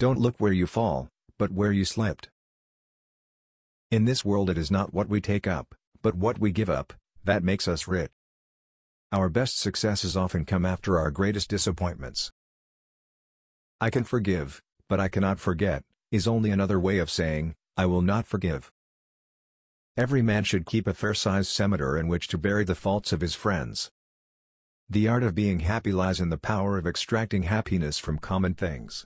Don't look where you fall, but where you slept. In this world it is not what we take up, but what we give up, that makes us rich. Our best successes often come after our greatest disappointments. I can forgive, but I cannot forget, is only another way of saying, I will not forgive. Every man should keep a fair-sized cemetery in which to bury the faults of his friends. The art of being happy lies in the power of extracting happiness from common things.